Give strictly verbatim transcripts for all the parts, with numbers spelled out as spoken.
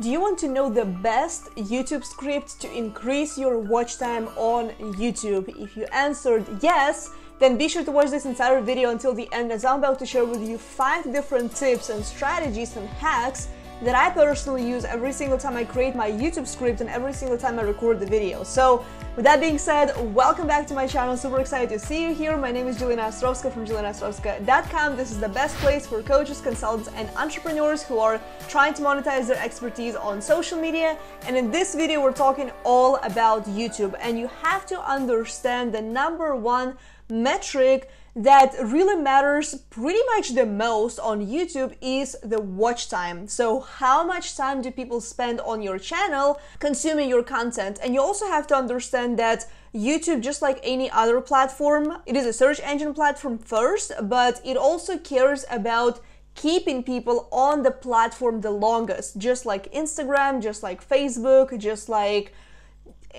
Do you want to know the best YouTube script to increase your watch time on YouTube? If you answered yes, then be sure to watch this entire video until the end, as I'm about to share with you five different tips and strategies and hacks that I personally use every single time I create my YouTube script and every single time I record the video. So with that being said, welcome back to my channel. Super excited to see you here. My name is Jelena Ostrovska from jelena ostrovska dot com. This is the best place for coaches, consultants, and entrepreneurs who are trying to monetize their expertise on social media. And in this video, we're talking all about YouTube. And you have to understand the number one metric that really matters pretty much the most on YouTube is the watch time. So how much time do people spend on your channel consuming your content? And you also have to understand that YouTube, just like any other platform, it is a search engine platform first, but it also cares about keeping people on the platform the longest, just like Instagram, just like Facebook, just like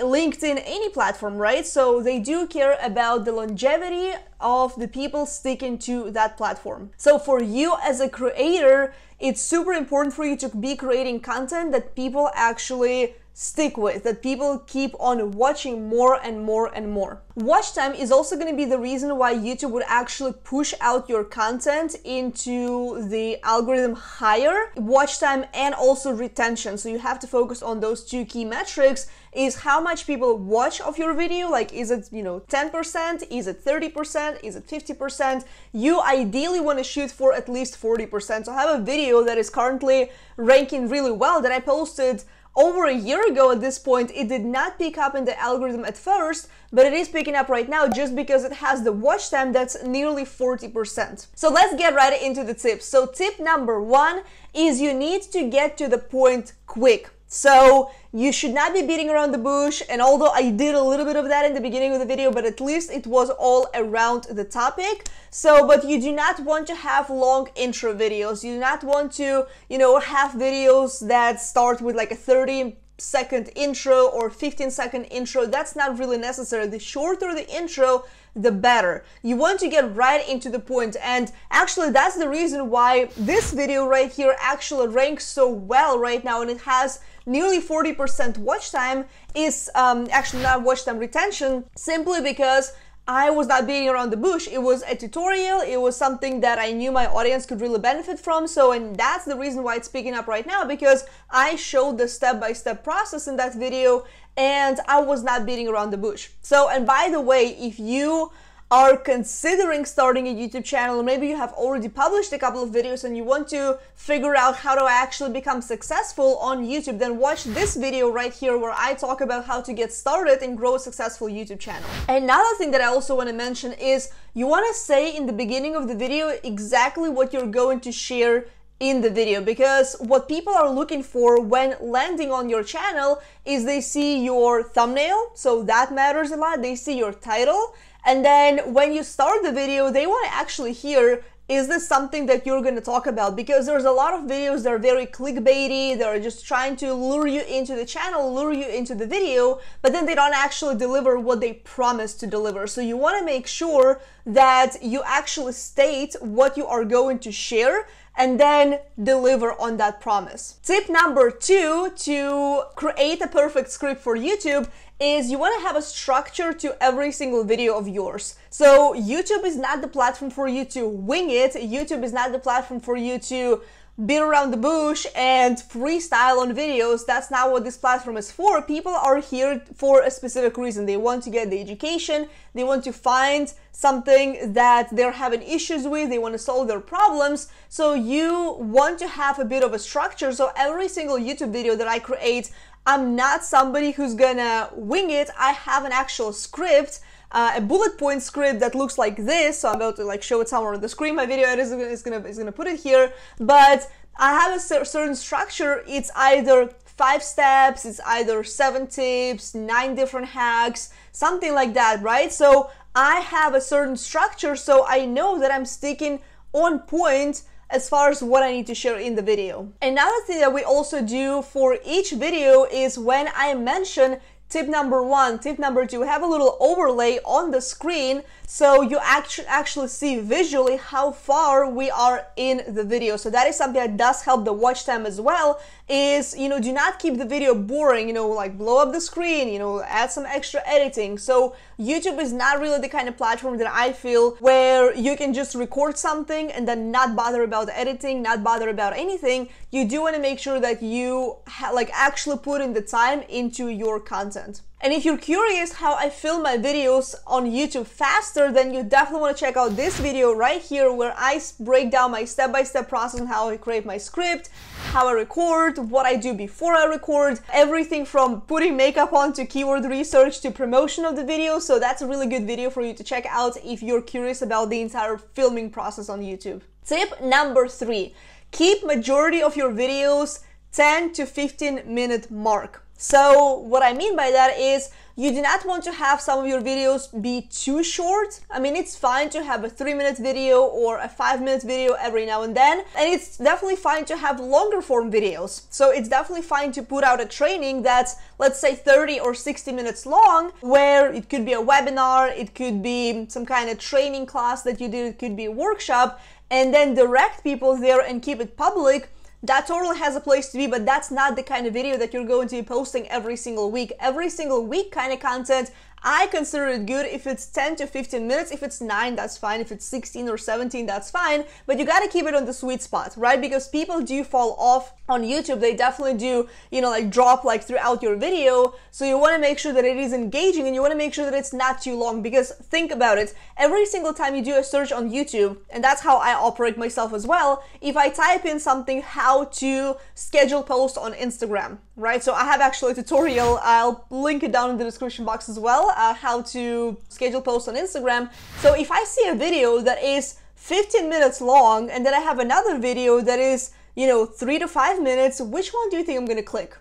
LinkedIn, any platform, right? So they do care about the longevity of the people sticking to that platform. So for you as a creator, it's super important for you to be creating content that people actually stick with, that people keep on watching more and more and more. Watch time is also going to be the reason why YouTube would actually push out your content into the algorithm higher. Watch time and also retention. So you have to focus on those two key metrics, is how much people watch of your video. Like, is it, you know, ten percent? Is it thirty percent? Is it fifty percent? You ideally want to shoot for at least forty percent. So I have a video that is currently ranking really well that I posted over a year ago at this point. It did not pick up in the algorithm at first, but it is picking up right now just because it has the watch time that's nearly forty percent. So let's get right into the tips. So tip number one is you need to get to the point quick. So you should not be beating around the bush. And although I did a little bit of that in the beginning of the video, but at least it was all around the topic. So, but you do not want to have long intro videos. You do not want to, you know, have videos that start with like a thirty second intro or fifteen second intro. That's not really necessary. The shorter the intro, the better. You want to get right into the point. And actually, that's the reason why this video right here actually ranks so well right now, and it has nearly forty percent watch time, is um, actually not watch time, retention, simply because I was not beating around the bush. It was a tutorial. It was something that I knew my audience could really benefit from. So, and that's the reason why it's picking up right now, because I showed the step-by-step process in that video and I was not beating around the bush. So, and by the way, if you are considering starting a YouTube channel, maybe you have already published a couple of videos and you want to figure out how to actually become successful on YouTube, then watch this video right here where I talk about how to get started and grow a successful YouTube channel. Another thing that I also want to mention is you want to say in the beginning of the video exactly what you're going to share in the video, because what people are looking for when landing on your channel is they see your thumbnail, so that matters a lot. They see your title. And then when you start the video, they want to actually hear, is this something that you're going to talk about? Because there's a lot of videos that are very clickbaity. They're just trying to lure you into the channel, lure you into the video, but then they don't actually deliver what they promised to deliver. So you want to make sure that you actually state what you are going to share and then deliver on that promise. Tip number two to create a perfect script for YouTube is you want to have a structure to every single video of yours. So YouTube is not the platform for you to wing it. YouTube is not the platform for you to beat around the bush and freestyle on videos. That's not what this platform is for. People are here for a specific reason. They want to get the education. They want to find something that they're having issues with. They want to solve their problems. So you want to have a bit of a structure. So every single YouTube video that I create, I'm not somebody who's gonna wing it. I have an actual script, uh, a bullet point script that looks like this. So I'm about to like show it somewhere on the screen. My video editor is gonna, is gonna put it here, but I have a cer certain structure. It's either five steps, it's either seven tips, nine different hacks, something like that, right? So I have a certain structure, so I know that I'm sticking on point as far as what I need to share in the video. Another thing that we also do for each video is when I mention Tip number one. Tip number two, have a little overlay on the screen so you actu actually see visually how far we are in the video. So that is something that does help the watch time as well, is, you know, do not keep the video boring, you know, like blow up the screen, you know, add some extra editing. So YouTube is not really the kind of platform that I feel where you can just record something and then not bother about editing, not bother about anything. You do want to make sure that you ha like actually put in the time into your content. And if you're curious how I film my videos on YouTube faster, then you definitely want to check out this video right here where I break down my step-by-step process on how I create my script, how I record, what I do before I record, everything from putting makeup on to keyword research to promotion of the video. So that's a really good video for you to check out if you're curious about the entire filming process on YouTube. Tip number three, keep majority of your videos ten to fifteen minute mark. So what I mean by that is you do not want to have some of your videos be too short. I mean, it's fine to have a three minute video or a five minute video every now and then. And it's definitely fine to have longer form videos. So it's definitely fine to put out a training that's, let's say, thirty or sixty minutes long, where it could be a webinar, it could be some kind of training class that you did, it could be a workshop, and then direct people there and keep it public. That totally has a place to be, but that's not the kind of video that you're going to be posting every single week. Every single week kind of content, I consider it good if it's ten to fifteen minutes. If it's nine, that's fine. If it's sixteen or seventeen, that's fine. But you got to keep it on the sweet spot, right? Because people do fall off on YouTube. They definitely do, you know, like drop like throughout your video. So you want to make sure that it is engaging, and you want to make sure that it's not too long. Because think about it, every single time you do a search on YouTube, and that's how I operate myself as well, if I type in something, how to schedule posts on Instagram, right? So I have actually a tutorial. I'll link it down in the description box as well. Uh, how to schedule posts on Instagram. So if I see a video that is fifteen minutes long and then I have another video that is, you know, three to five minutes, which one do you think I'm gonna click?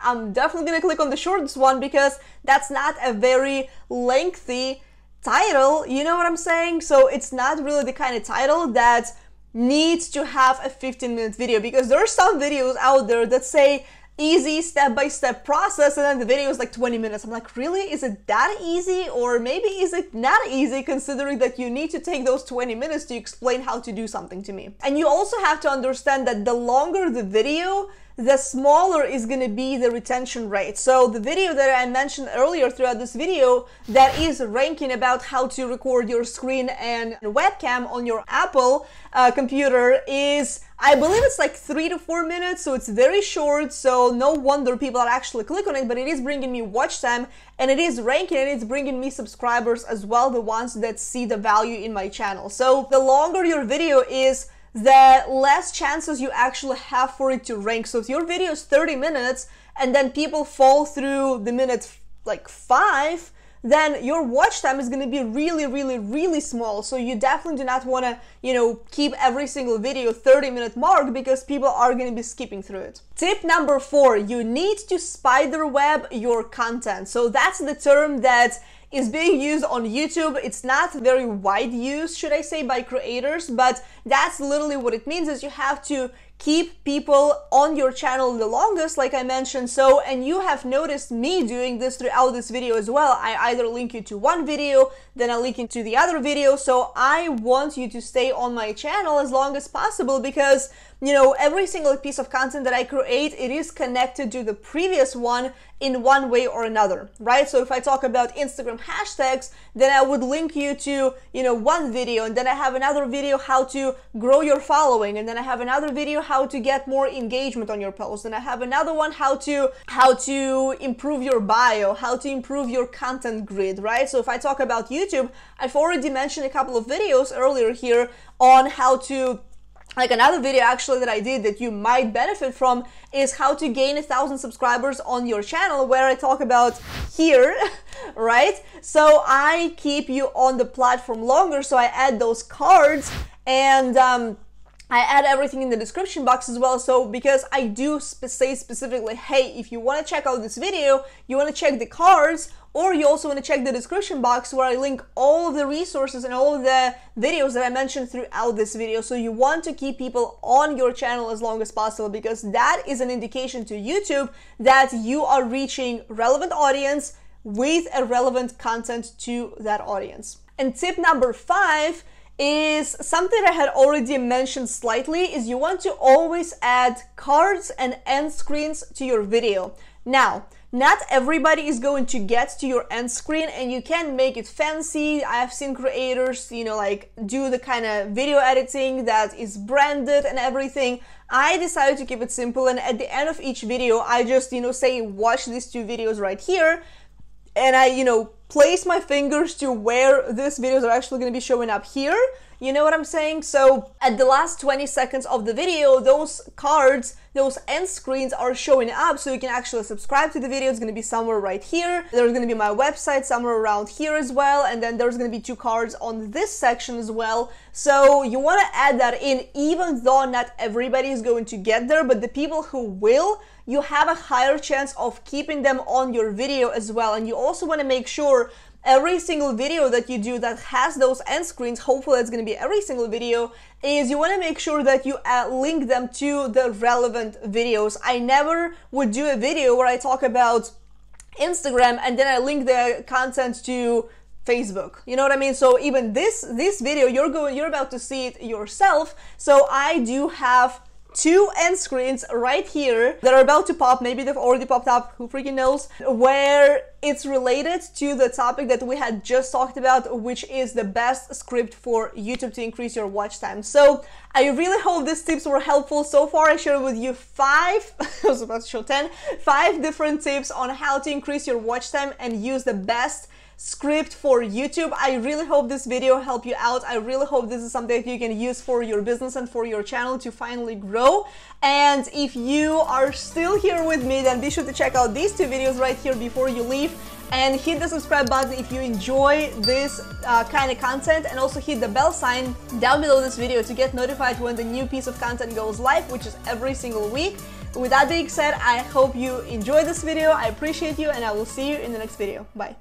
I'm definitely gonna click on the shortest one because that's not a very lengthy title, you know what I'm saying? So it's not really the kind of title that needs to have a fifteen minute video, because there are some videos out there that say easy step-by-step process, and then the video is like twenty minutes. I'm like, really? Is it that easy? Or maybe is it not easy, considering that you need to take those twenty minutes to explain how to do something to me? And you also have to understand that the longer the video, the smaller is going to be the retention rate. So the video that I mentioned earlier throughout this video that is ranking about how to record your screen and webcam on your Apple uh, computer is, I believe it's like three to four minutes. So it's very short. So no wonder people are actually clicking on it, but it is bringing me watch time, and it is ranking, and it's bringing me subscribers as well, the ones that see the value in my channel. So the longer your video is, the less chances you actually have for it to rank. So if your video is thirty minutes and then people fall through the minute like five, then your watch time is going to be really, really, really small. So you definitely do not want to, you know, keep every single video thirty minute mark, because people are going to be skipping through it. Tip number four, you need to spider web your content. So that's the term that is being used on YouTube. It's not very wide used, should I say, by creators, but that's literally what it means, is you have to keep people on your channel the longest, like I mentioned. So, and you have noticed me doing this throughout this video as well. I either link you to one video, then I link you to the other video. So I want you to stay on my channel as long as possible, because, you know, every single piece of content that I create, it is connected to the previous one in one way or another, right? So if I talk about Instagram hashtags, then I would link you to, you know, one video, and then I have another video, how to grow your following, and then I have another video, how to get more engagement on your post, and I have another one, how to how to improve your bio, how to improve your content grid, right? So if I talk about YouTube, I've already mentioned a couple of videos earlier here on how to, like another video actually that I did that you might benefit from is how to gain a thousand subscribers on your channel, where I talk about here, right? So I keep you on the platform longer. So I add those cards, and um, I add everything in the description box as well. So because I do sp- say specifically, hey, if you want to check out this video, you want to check the cards, Or you also want to check the description box where I link all of the resources and all of the videos that I mentioned throughout this video. So you want to keep people on your channel as long as possible, because that is an indication to YouTube that you are reaching relevant audience with a relevant content to that audience. And tip number five is something I had already mentioned slightly, is you want to always add cards and end screens to your video. Now, not everybody is going to get to your end screen, and you can make it fancy. I've seen creators, you know, like do the kind of video editing that is branded and everything. I decided to keep it simple, and at the end of each video, I just, you know, say, watch these two videos right here. And I, you know, place my fingers to where these videos are actually going to be showing up here. You know what I'm saying? So at the last twenty seconds of the video, those cards, those end screens are showing up, so you can actually subscribe to the video. It's going to be somewhere right here. There's going to be my website somewhere around here as well. And then there's going to be two cards on this section as well. So you want to add that in, even though not everybody is going to get there, but the people who will, you have a higher chance of keeping them on your video as well. And you also want to make sure every single video that you do that has those end screens, hopefully it's going to be every single video, is you want to make sure that you uh, link them to the relevant videos. I never would do a video where I talk about Instagram and then I link the content to Facebook. You know what I mean? So even this this video, you're going you're about to see it yourself. So I do have two end screens right here that are about to pop. Maybe they've already popped up, who freaking knows, where it's related to the topic that we had just talked about, which is the best script for YouTube to increase your watch time. So I really hope these tips were helpful. So far I shared with you five, I was about to show ten, five different tips on how to increase your watch time and use the best script for YouTube. I really hope this video helped you out. I really hope this is something that you can use for your business and for your channel to finally grow. And if you are still here with me, then be sure to check out these two videos right here before you leave, and hit the subscribe button if you enjoy this uh, kind of content, and also hit the bell sign down below this video to get notified when the new piece of content goes live, which is every single week. With that being said, I hope you enjoyed this video. I appreciate you, and I will see you in the next video. Bye.